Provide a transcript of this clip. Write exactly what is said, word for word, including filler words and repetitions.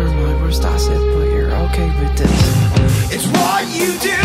are my worst asset, but you're okay with this. It's what you do.